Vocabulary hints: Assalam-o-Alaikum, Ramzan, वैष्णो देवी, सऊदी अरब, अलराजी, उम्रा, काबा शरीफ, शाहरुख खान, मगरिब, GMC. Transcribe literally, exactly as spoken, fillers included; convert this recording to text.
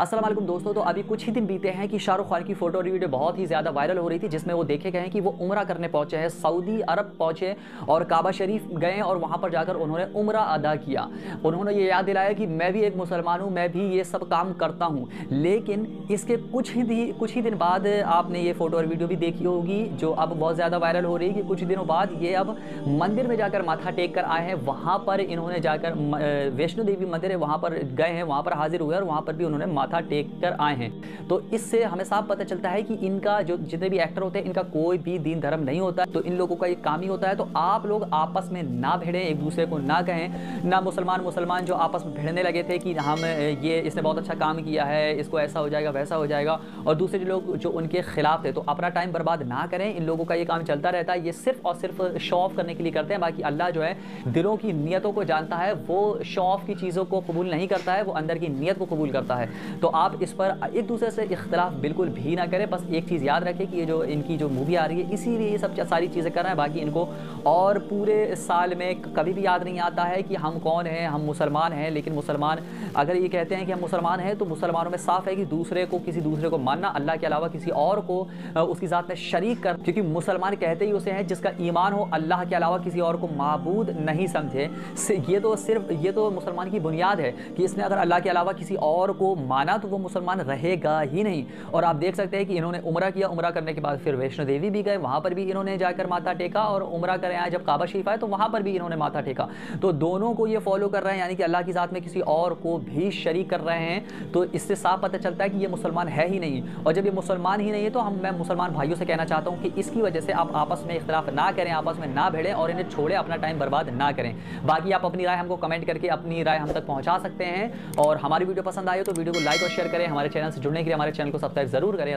अस्सलाम वालेकुम दोस्तों। तो अभी कुछ ही दिन बीते हैं कि शाहरुख खान की फोटो और वीडियो बहुत ही ज़्यादा वायरल हो रही थी, जिसमें वो देखे गए हैं कि वो उम्रा करने पहुंचे हैं, सऊदी अरब पहुंचे और काबा शरीफ गए और वहां पर जाकर उन्होंने उम्रा अदा किया। उन्होंने ये याद दिलाया कि मैं भी एक मुसलमान हूँ, मैं भी ये सब काम करता हूँ। लेकिन इसके कुछ ही दिन कुछ ही दिन बाद आपने ये फ़ोटो और वीडियो भी देखी होगी जो अब बहुत ज़्यादा वायरल हो रही है कि कुछ दिनों बाद ये अब मंदिर में जाकर माथा टेक कर आए हैं। वहाँ पर इन्होंने जाकर वैष्णो देवी मंदिर है वहाँ पर गए हैं, वहाँ पर हाजिर हुए और वहाँ पर भी उन्होंने माथा टेक कर आए हैं। तो इससे हमें साफ पता चलता है कि इनका जो जितने भी एक्टर होते हैं इनका कोई भी दीन धर्म नहीं होता, तो इन लोगों का ये काम ही होता है। तो आप लोग आपस में ना भिड़ें, एक दूसरे को ना कहें, ना मुसलमान मुसलमान जो आपस में भिड़ने लगे थे कि हम ये इसने बहुत अच्छा काम किया है, इसको ऐसा हो जाएगा वैसा हो जाएगा, और दूसरे लोग जो उनके खिलाफ थे। तो अपना टाइम बर्बाद ना करें, इन लोगों का ये काम चलता रहता है, ये सिर्फ और सिर्फ शो ऑफ करने के लिए करते हैं। बाकी अल्लाह जो है दिलों की नीयतों को जानता है, वो शो ऑफ की चीज़ों को कबूल नहीं करता है, वो अंदर की नीयत को कबूल करता है। तो आप इस पर एक दूसरे से इख्तिलाफ बिल्कुल भी ना करें। बस एक चीज़ याद रखें कि ये जो इनकी जो मूवी आ रही है इसीलिए ये सब सारी चीज़ें कर रहे हैं। बाकी इनको और पूरे साल में कभी भी याद नहीं आता है कि हम कौन हैं, हम मुसलमान हैं। लेकिन मुसलमान अगर ये कहते हैं कि हम मुसलमान हैं तो मुसलमानों में साफ़ है कि दूसरे को किसी दूसरे को मानना, अल्लाह के अलावा किसी और को उसकी ज़ात में शरीक कर, क्योंकि मुसलमान कहते ही उसे हैं जिसका ईमान हो, अल्लाह के अलावा किसी और को माबूद नहीं समझे। ये तो सिर्फ ये तो मुसलमान की बुनियाद है कि इसने अगर अल्लाह के अलावा किसी और को माना तो वो मुसलमान रहेगा ही नहीं। और आप देख सकते हैं कि इन्होंने उम्रा किया, उम्रा करने के बाद फिर वैष्णो देवी भी गए, वहाँ पर भी इन्होंने जाकर माथा टेका और उम्रा कर आए। जब काबा शरीफ आए तो वहाँ पर भी इन्होंने माथा टेका। तो दोनों को ये फॉलो कर रहे हैं, यानी कि अल्लाह की ज़ात में किसी और को भी शरीक कर रहे हैं। तो इससे साफ पता चलता है कि ये मुसलमान है ही नहीं। और जब ये मुसलमान ही नहीं है तो हम मैं मुसलमान भाइयों से कहना चाहता हूँ कि इसकी वजह से आप आपस में इख्तिलाफ ना करें, आपस में ना भिड़ें और इन्हें छोड़ें, अपना टाइम बर्बाद ना करें। बाकी आप अपनी राय हमको कमेंट करके अपनी राय हम तक पहुँचा सकते हैं। और हमारी वीडियो पसंद आए तो वीडियो को लाइक और शेयर करें। हमारे चैनल से जुड़ने के लिए हमारे चैनल को सब्सक्राइब जरूर करें।